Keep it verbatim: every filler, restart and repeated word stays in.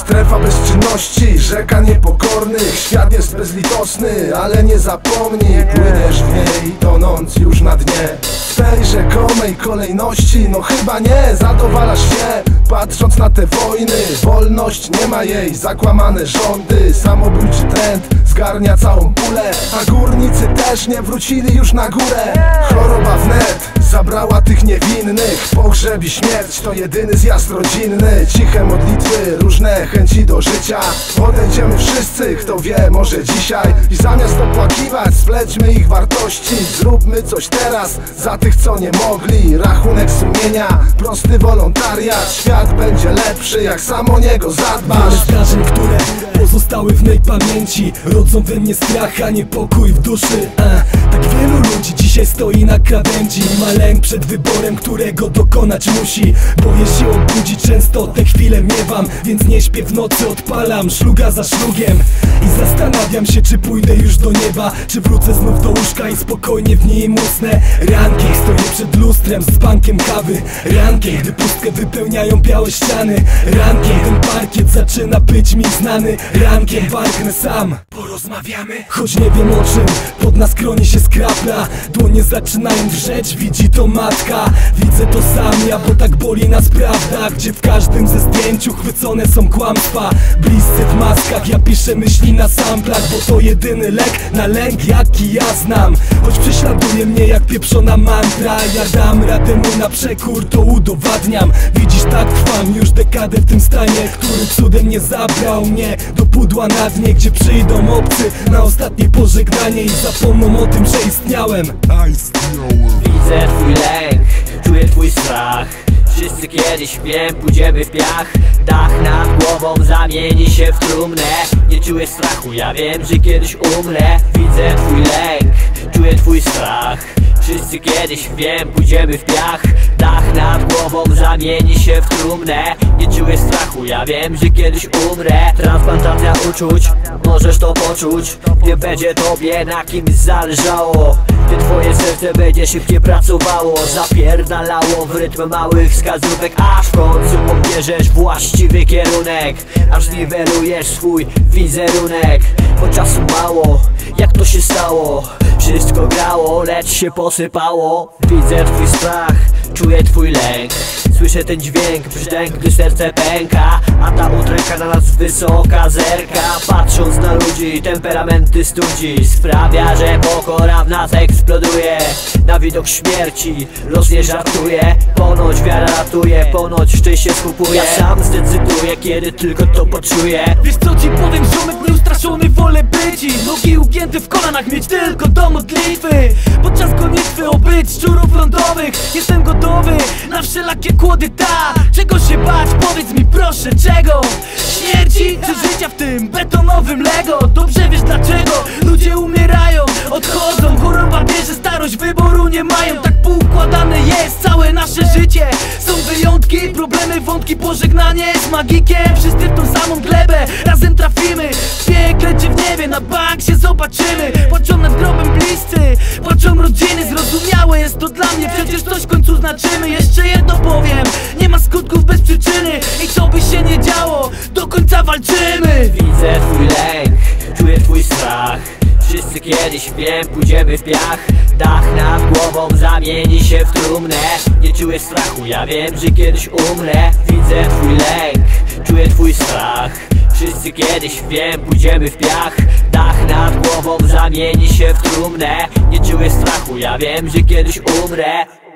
Strefa bezczynności, rzeka niepokornych. Świat jest bezlitosny, ale nie zapomnij. Płyniesz w niej, tonąc już na dnie. W tej rzekomej kolejności, no chyba nie zadowalasz się, patrząc na te wojny. Wolność nie ma jej, zakłamane rządy. Samobójczy trend zgarnia całą pulę, a górnicy też nie wrócili już na górę. Choroba wnet zabrała tych niewinnych. Pogrzeb i śmierć to jedyny zjazd rodzinny. Ciche modlitwy, różne chęci do życia. Odejdziemy wszyscy, kto wie, może dzisiaj. I zamiast opłakiwać, splećmy ich wartości. Zróbmy coś teraz za tych, co nie mogli. Rachunek sumienia, prosty wolontariat. Świat będzie lepszy, jak sam o niego zadbasz. Wrażeń, które pozostały w mej pamięci, rodzą we mnie strach, a niepokój w duszy. A, tak wielu ludzi dzisiaj stoi na krawędzi, ma lęk przed wyborem, którego dokonać musi. Boję się obudzić, często te chwile miewam, więc nie śpię w nocy, odpalam szluga za szlugiem. I zastanawiam się, czy pójdę już do nieba, czy wrócę znów do łóżka i spokojnie w niej musnę. Rankiem stoję przed lustrem z bankiem kawy. Rankiem, gdy pustkę wypełniają białe ściany. Rankiem ten parkiet zaczyna być mi znany. Rankiem warknę sam. Porozmawiamy? Choć nie wiem o czym, pod nas kroni się skrapla. Dłonie zaczynają drzeć, widzi to matka. Widzę to sam ja, bo tak boli nas prawda. Gdzie w każdym ze zdjęciu chwycone są kłamstwa. Bliscy w maskach, ja piszę myśli na samplach, bo to jedyny lek na lęk, jaki ja znam. Choć prześladuje mnie jak pieprzona mantra, ja dam radę mu na przekór, to udowadniam. Widzisz, tak trwam już dekadę w tym stanie, który cudem nie zabrał mnie do pudła na dnie, gdzie przyjdą obcy na ostatnie pożegnanie i zapomną o tym, że istniałem. Widzę twój lęk, czuję twój strach. Wszyscy kiedyś, wiem, pójdziemy w piach. Dach nad głową zamieni się w trumnę. Nie czuję strachu, ja wiem, że kiedyś umrę. Widzę twój lęk, czuję twój strach. Wszyscy kiedyś, wiem, pójdziemy w piach. Dach nad głową zamieni się w trumnę. Nie czuję strachu, ja wiem, że kiedyś umrę. Transplantacja uczuć, możesz to poczuć. Nie będzie tobie na kimś zależało, gdy twoje serce będzie szybciej pracowało. Zapierdalało w rytm małych wskazówek, aż w końcu pobierzesz właściwy kierunek, aż niwelujesz swój wizerunek. Bo czasu mało, jak to się stało? Wszystko grało, lecz się posypało. Widzę twój strach, czuję twój lęk. Słyszę ten dźwięk, brzdęk, gdy serce pęka. A ta udręka na nas wysoka zerka. Patrząc na ludzi, temperamenty studzi. Sprawia, że pokora w nas eksploduje. Na widok śmierci los nie żartuje. Ponoć wiara ratuje, ponoć szczęście skupuje. Ja sam zdecyduję, kiedy tylko to poczuję. Wiesz co ci powiem, ziomek nieustraszony, wolę być i nogi ugięte w kolanach, mieć tylko do modlitwy. Podczas gonitwy obyć szczurów lądowych. Jestem gotowy na wszelakie kłody, ta. Czego się bać? Powiedz mi proszę, czego? Śmierci czy życia w tym betonowym Lego? Dobrze wiesz dlaczego ludzie umierają, odchodzą. Choroba bierze starość, wyboru nie mają. Tak poukładane jest całe nasze życie. Są wyjątki, problemy, wątki, pożegnanie z magikiem. Wszyscy w tą samą glebę razem trafimy. W piekle czy w niebie, na bank się zobaczymy. Płaczą nad grobem bliscy, płaczą rodziny. Zrozumiałe jest to dla mnie, przecież coś w końcu znaczymy. Jeszcze jedno powiem, nie ma skutków bez przyczyny. I co by się nie działo, do końca walczymy. Widzę twój lęk, czuję twój strach. Wszyscy kiedyś, wiem, pójdziemy w piach. Dach nad głową zamieni się w trumnę. Nie czuję strachu, ja wiem, że kiedyś umrę. Widzę twój lęk, czuję twój strach. Wszyscy kiedyś, wiem, pójdziemy w piach. Dach nad głową zamieni się w trumnę. Nie czuję strachu, ja wiem, że kiedyś umrę.